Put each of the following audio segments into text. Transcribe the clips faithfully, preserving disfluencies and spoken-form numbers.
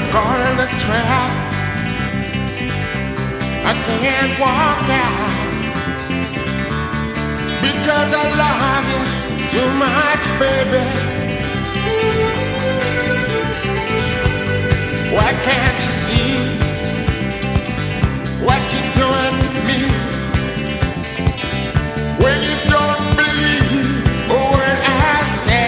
we're caught in a trap. I can't walk out because I love you too much, baby. Why can't you see what you're doing to me? When you don't believe a word I say.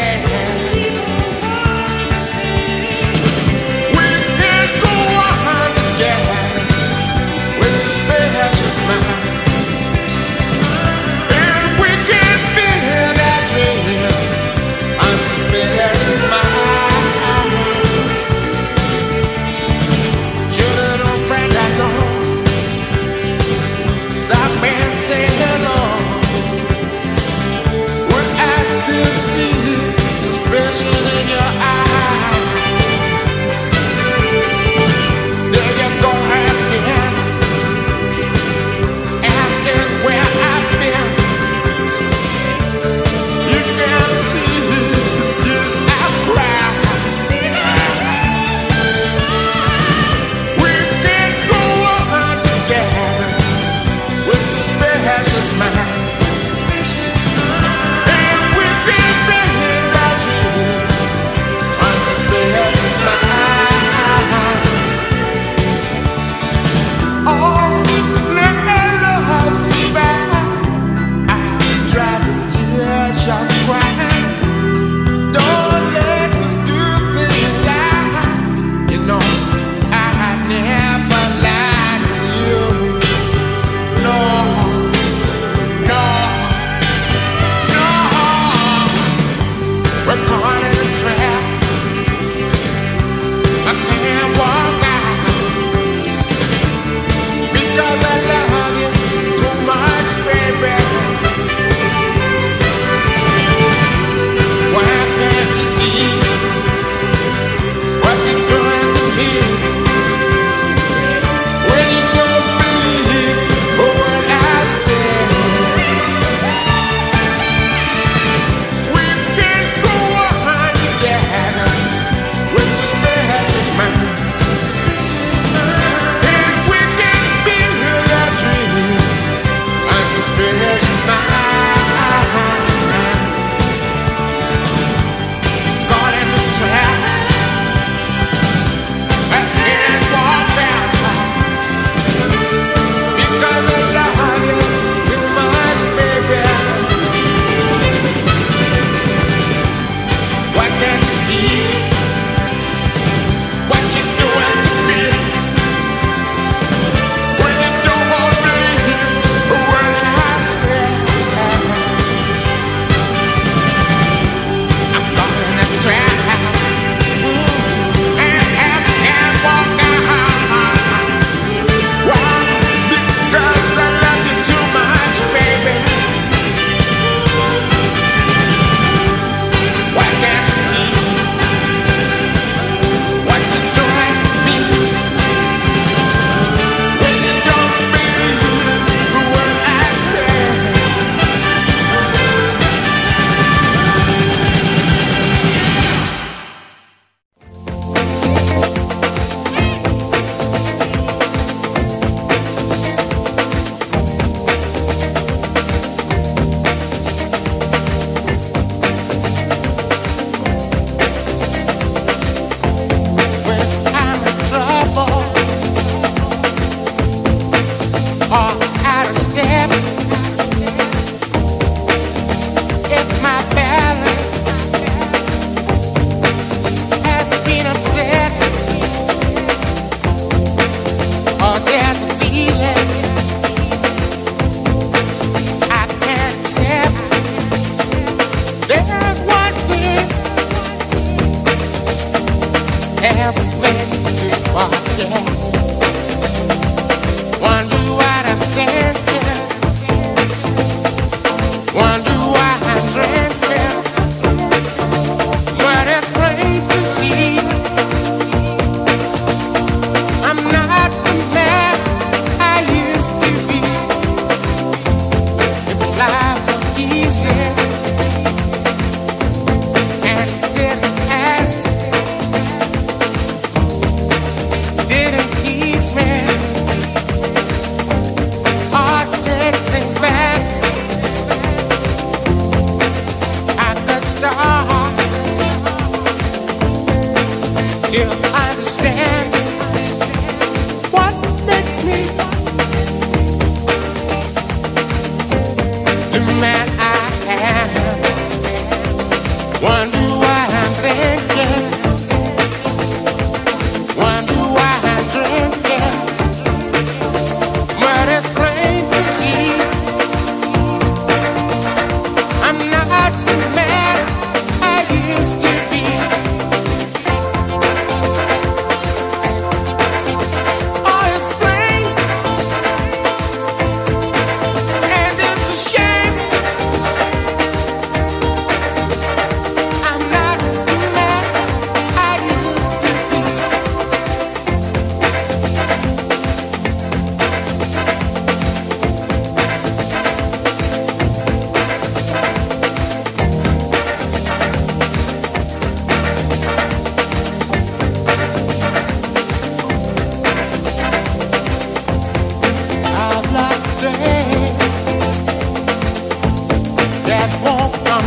Wonder what I'm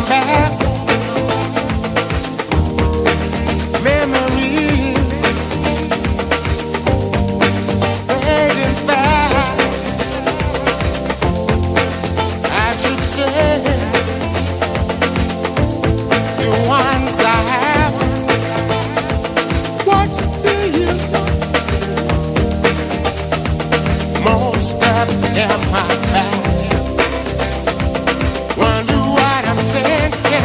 thinking.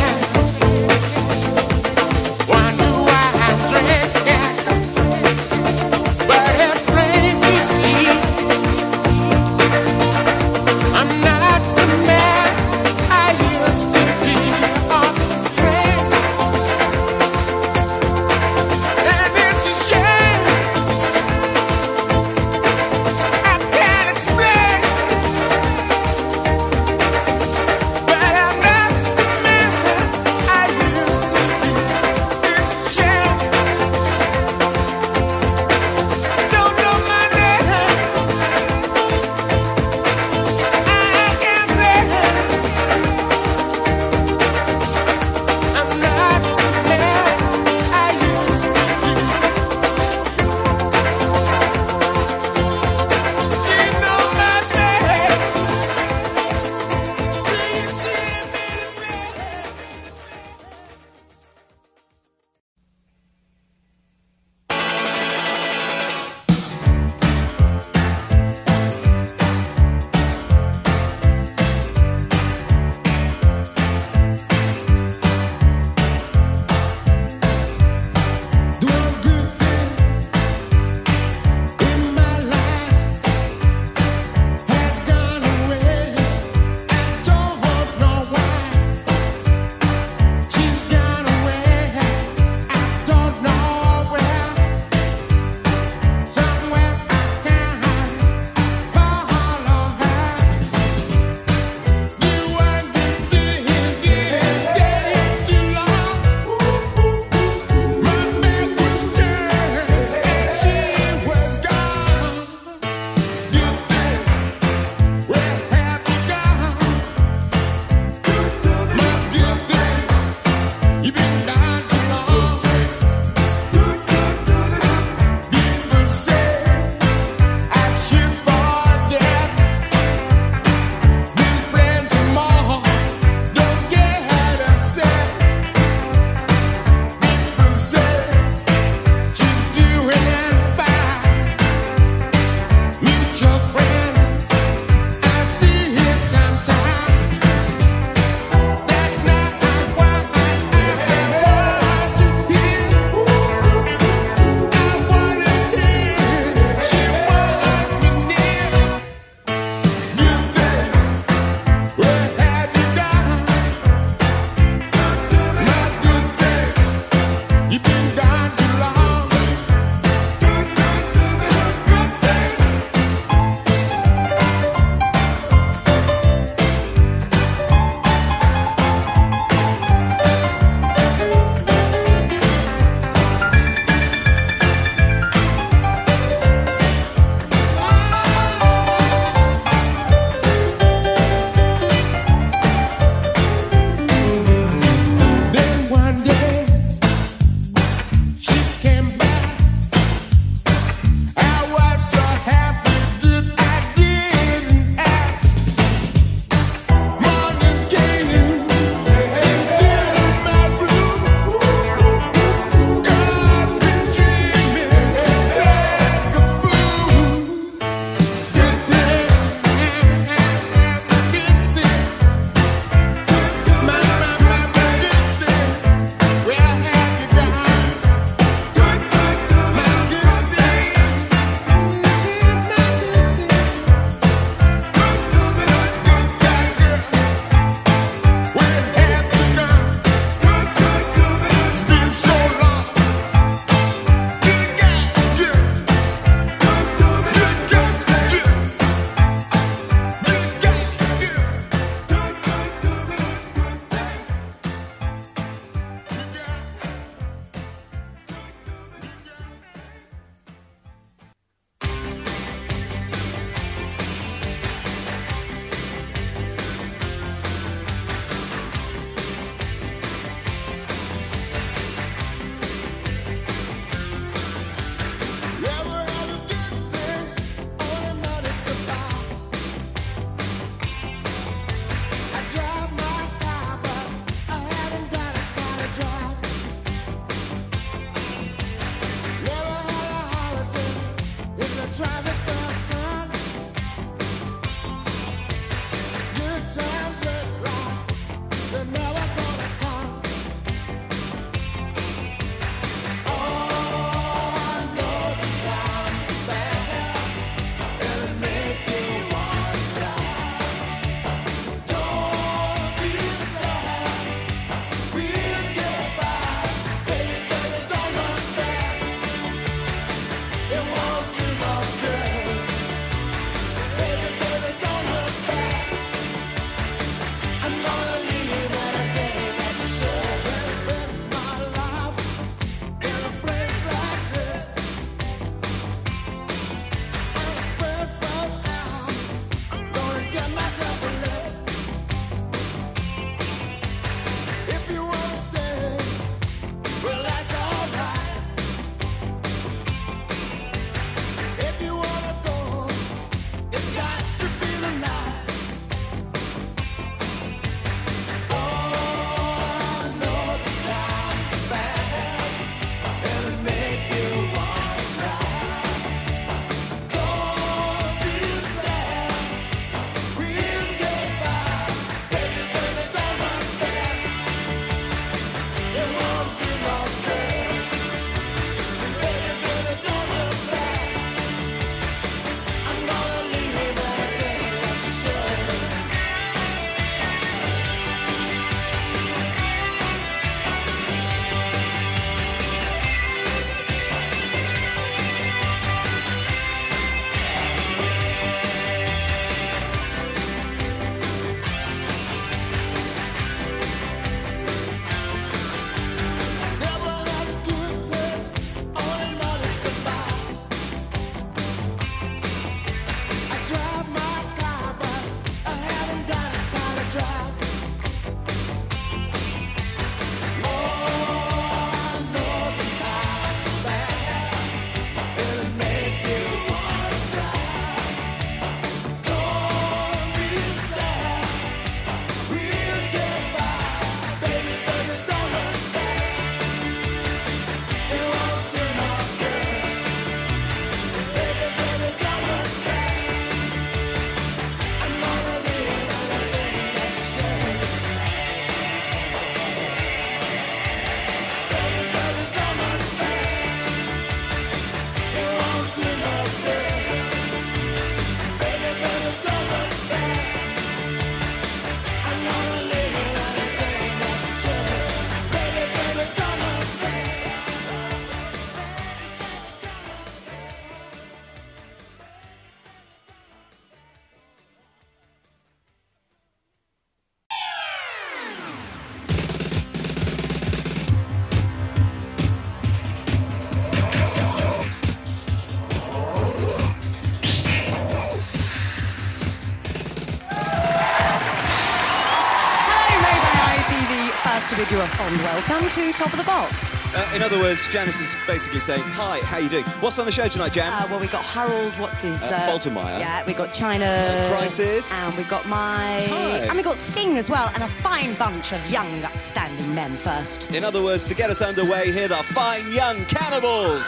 First, we do a fond welcome to Top of the Box. Uh, in other words, Janice is basically saying, hi, how you doing? What's on the show tonight, Jan? Uh, well, we've got Harold, what's his... Uh, uh, Faltermeyer. Yeah, we've got China... Uh, Crisis. And we've got my... Ty. And we've got Sting as well, and a fine bunch of young, upstanding men first. In other words, to get us underway, here the Fine Young Cannibals.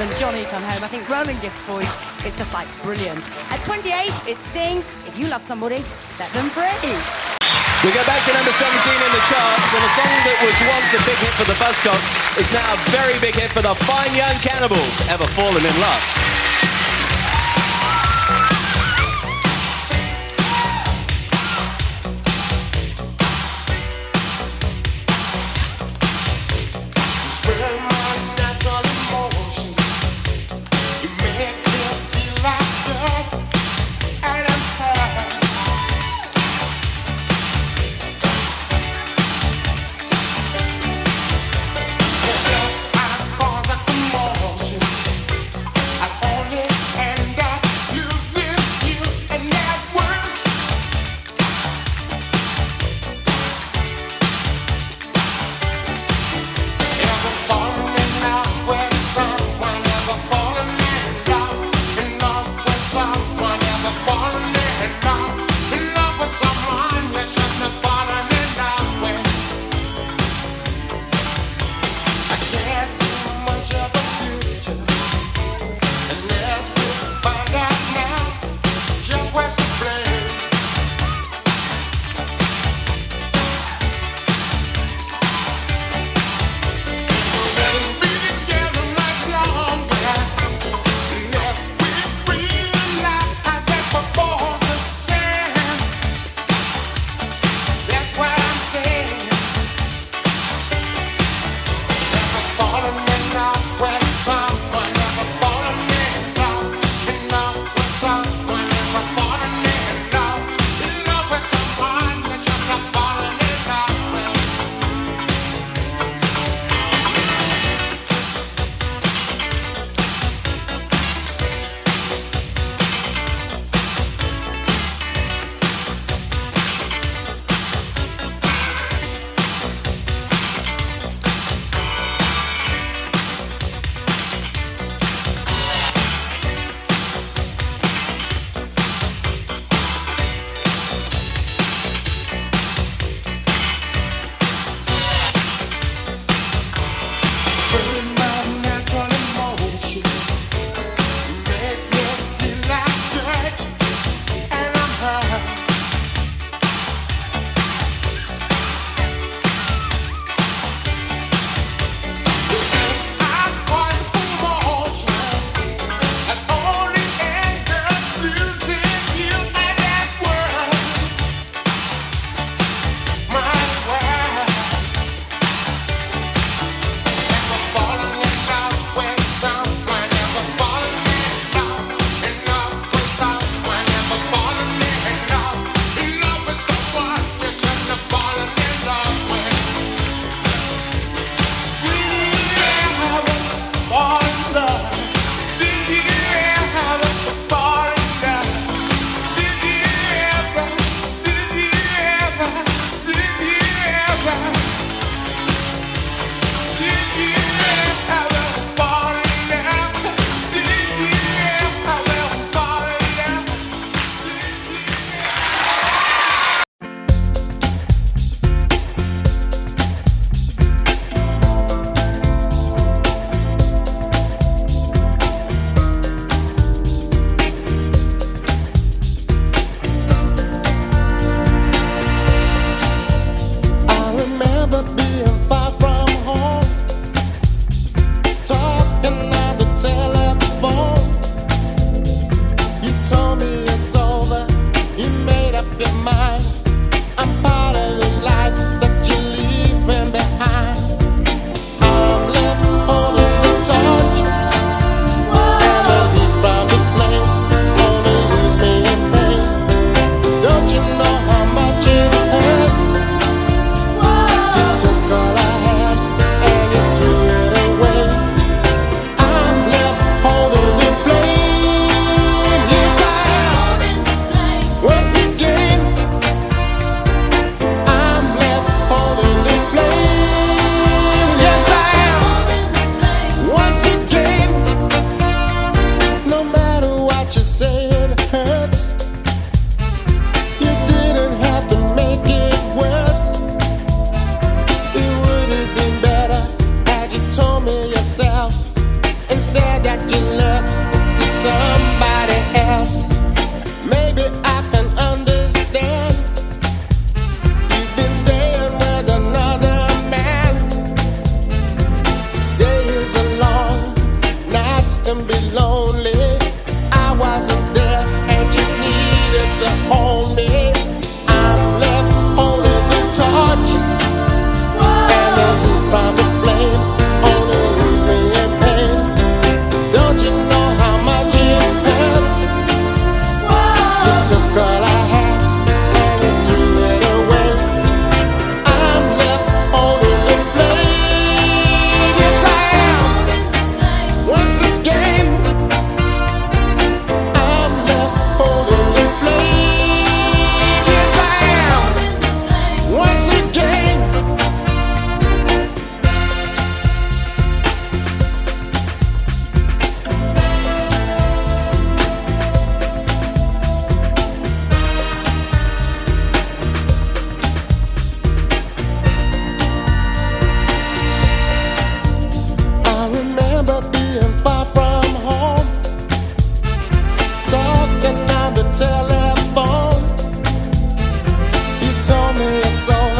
And Johnny Come Home. I think Roland Gift's voice is just like brilliant. At twenty-eight, it's Sting. If you love somebody, set them free. We go back to number seventeen in the charts, and a song that was once a big hit for the Buzzcocks is now a very big hit for the Fine Young Cannibals. Ever Fallen in Love? I song.